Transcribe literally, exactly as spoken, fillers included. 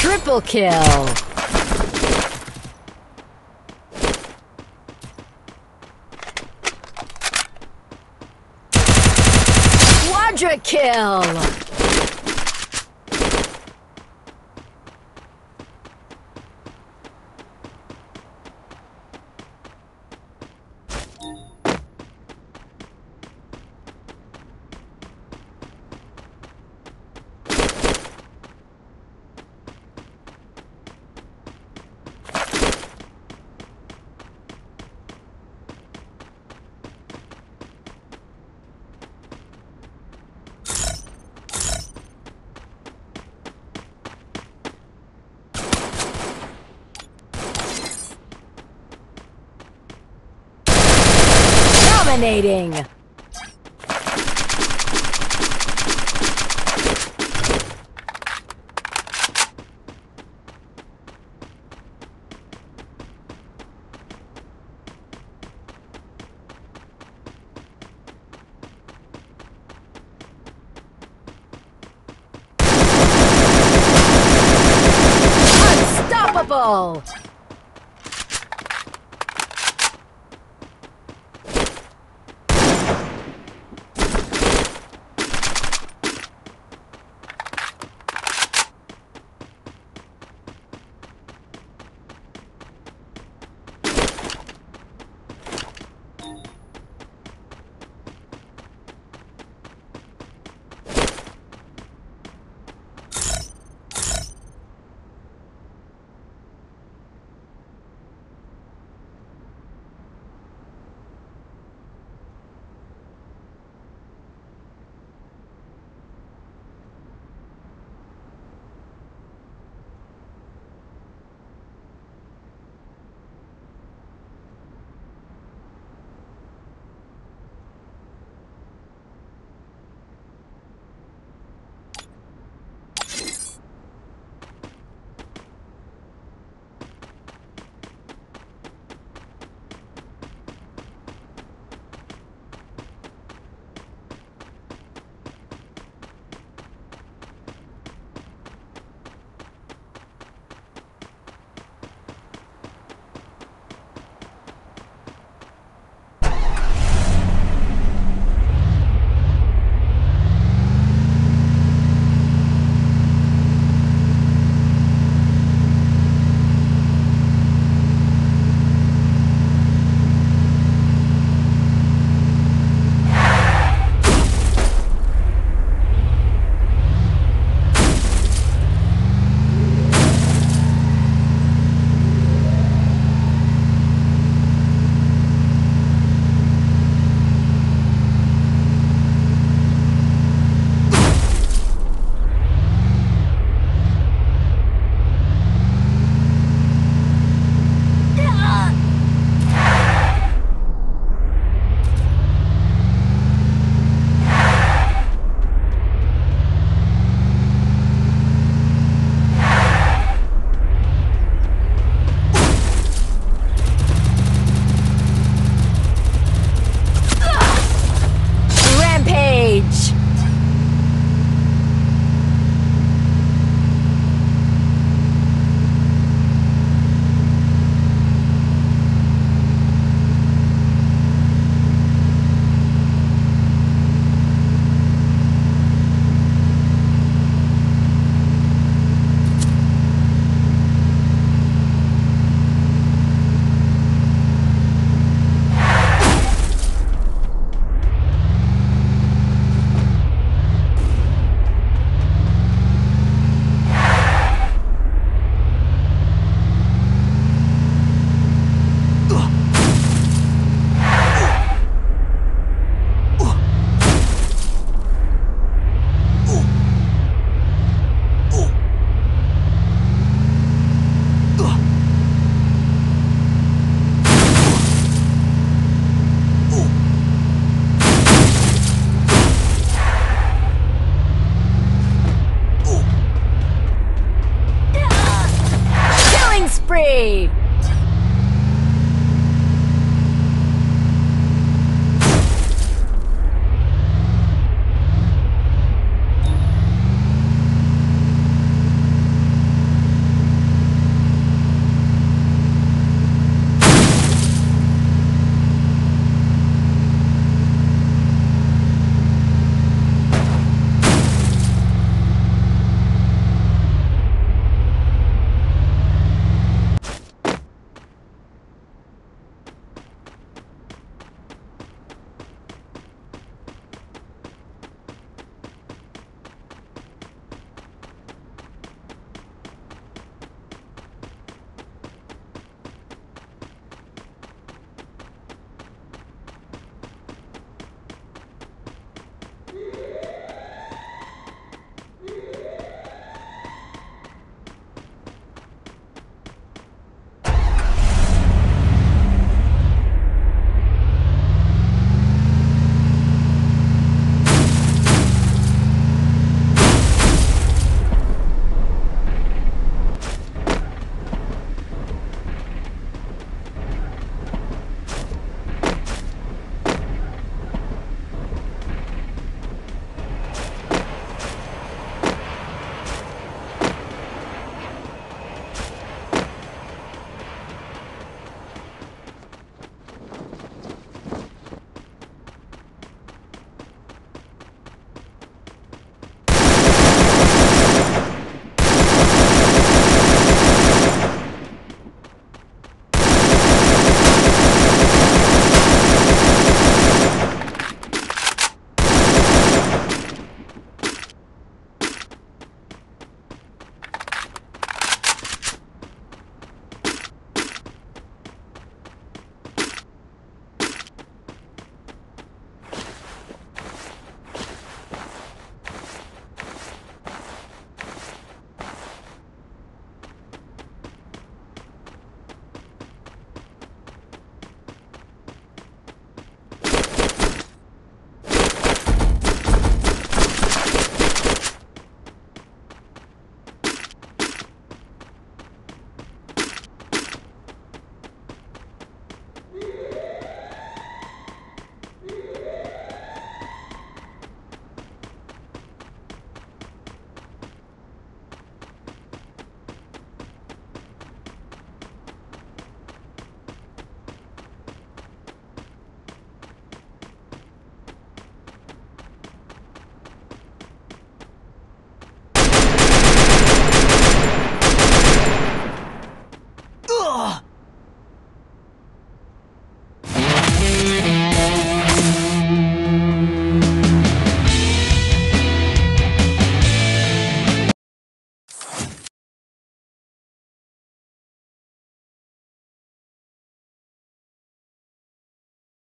Triple kill. Quadra kill. Dominating. Unstoppable. Free!